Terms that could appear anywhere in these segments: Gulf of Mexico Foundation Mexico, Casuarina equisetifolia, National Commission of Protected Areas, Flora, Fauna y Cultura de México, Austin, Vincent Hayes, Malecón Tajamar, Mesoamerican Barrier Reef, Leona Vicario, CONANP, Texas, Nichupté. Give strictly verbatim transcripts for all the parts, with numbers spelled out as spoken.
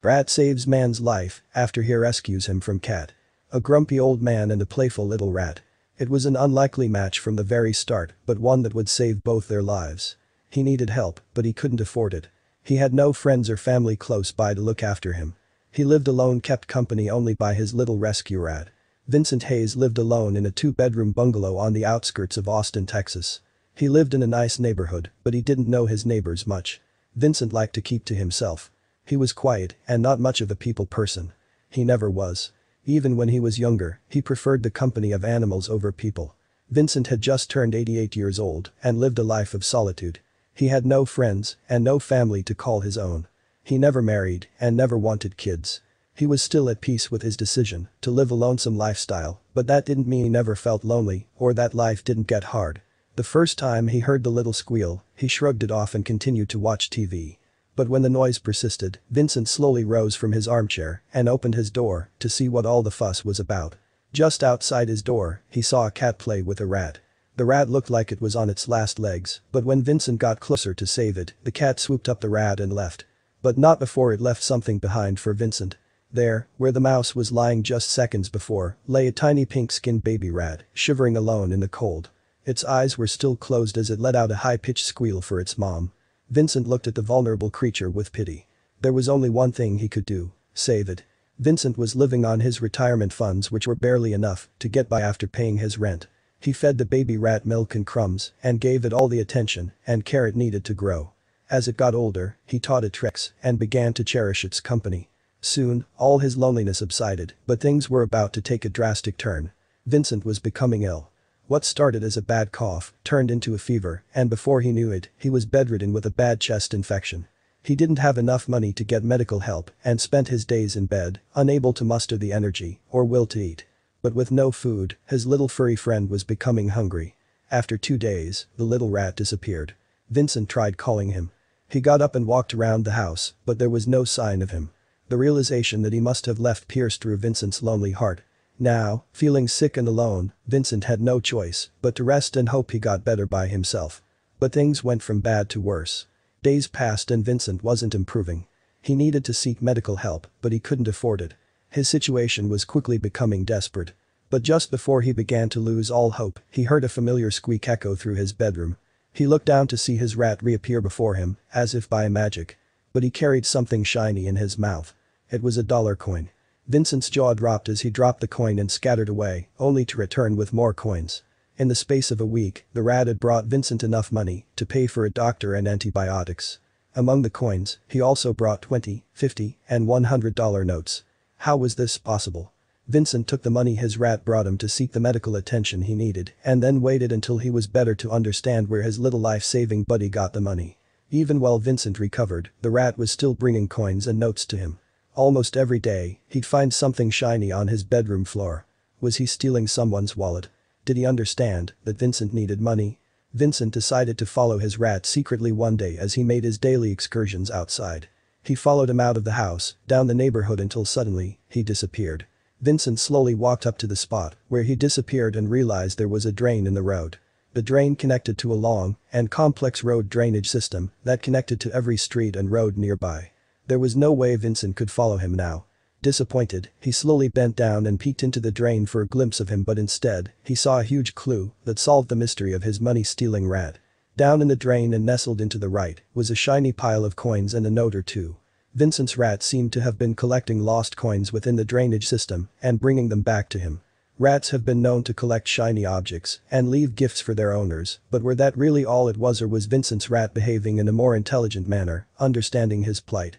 Brat saves man's life after he rescues him from cat. A grumpy old man and a playful little rat. It was an unlikely match from the very start, but one that would save both their lives. He needed help, but he couldn't afford it. He had no friends or family close by to look after him. He lived alone, kept company only by his little rescue rat. Vincent Hayes lived alone in a two-bedroom bungalow on the outskirts of Austin, Texas. He lived in a nice neighborhood, but he didn't know his neighbors much. Vincent liked to keep to himself. He was quiet and not much of a people person. He never was. Even when he was younger, he preferred the company of animals over people. Vincent had just turned eighty-eight years old and lived a life of solitude. He had no friends and no family to call his own. He never married and never wanted kids. He was still at peace with his decision to live a lonesome lifestyle, but that didn't mean he never felt lonely or that life didn't get hard. The first time he heard the little squeal, he shrugged it off and continued to watch T V. But when the noise persisted, Vincent slowly rose from his armchair and opened his door to see what all the fuss was about. Just outside his door, he saw a cat play with a rat. The rat looked like it was on its last legs, but when Vincent got closer to save it, the cat swooped up the rat and left. But not before it left something behind for Vincent. There, where the mouse was lying just seconds before, lay a tiny pink-skinned baby rat, shivering alone in the cold. Its eyes were still closed as it let out a high-pitched squeal for its mom. Vincent looked at the vulnerable creature with pity. There was only one thing he could do: save it. Vincent was living on his retirement funds, which were barely enough to get by after paying his rent. He fed the baby rat milk and crumbs and gave it all the attention and care it needed to grow. As it got older, he taught it tricks and began to cherish its company. Soon, all his loneliness subsided, but things were about to take a drastic turn. Vincent was becoming ill. What started as a bad cough turned into a fever, and before he knew it, he was bedridden with a bad chest infection. He didn't have enough money to get medical help and spent his days in bed, unable to muster the energy or will to eat. But with no food, his little furry friend was becoming hungry. After two days, the little rat disappeared. Vincent tried calling him. He got up and walked around the house, but there was no sign of him. The realization that he must have left pierced through Vincent's lonely heart. Now, feeling sick and alone, Vincent had no choice but to rest and hope he got better by himself. But things went from bad to worse. Days passed and Vincent wasn't improving. He needed to seek medical help, but he couldn't afford it. His situation was quickly becoming desperate. But just before he began to lose all hope, he heard a familiar squeak echo through his bedroom. He looked down to see his rat reappear before him, as if by magic. But he carried something shiny in his mouth. It was a dollar coin. Vincent's jaw dropped as he dropped the coin and scattered away, only to return with more coins. In the space of a week, the rat had brought Vincent enough money to pay for a doctor and antibiotics. Among the coins, he also brought twenty, fifty, and one hundred dollar notes. How was this possible? Vincent took the money his rat brought him to seek the medical attention he needed, and then waited until he was better to understand where his little life-saving buddy got the money. Even while Vincent recovered, the rat was still bringing coins and notes to him. Almost every day, he'd find something shiny on his bedroom floor. Was he stealing someone's wallet? Did he understand that Vincent needed money? Vincent decided to follow his rat secretly one day as he made his daily excursions outside. He followed him out of the house, down the neighborhood until suddenly, he disappeared. Vincent slowly walked up to the spot where he disappeared and realized there was a drain in the road. The drain connected to a long and complex road drainage system that connected to every street and road nearby. There was no way Vincent could follow him now. Disappointed, he slowly bent down and peeked into the drain for a glimpse of him, but instead, he saw a huge clue that solved the mystery of his money-stealing rat. Down in the drain and nestled into the right was a shiny pile of coins and a note or two. Vincent's rat seemed to have been collecting lost coins within the drainage system and bringing them back to him. Rats have been known to collect shiny objects and leave gifts for their owners, but were that really all it was, or was Vincent's rat behaving in a more intelligent manner, understanding his plight?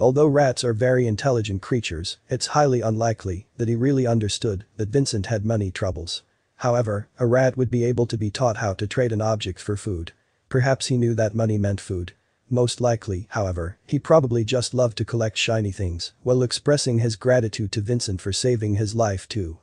Although rats are very intelligent creatures, it's highly unlikely that he really understood that Vincent had money troubles. However, a rat would be able to be taught how to trade an object for food. Perhaps he knew that money meant food. Most likely, however, he probably just loved to collect shiny things while expressing his gratitude to Vincent for saving his life too.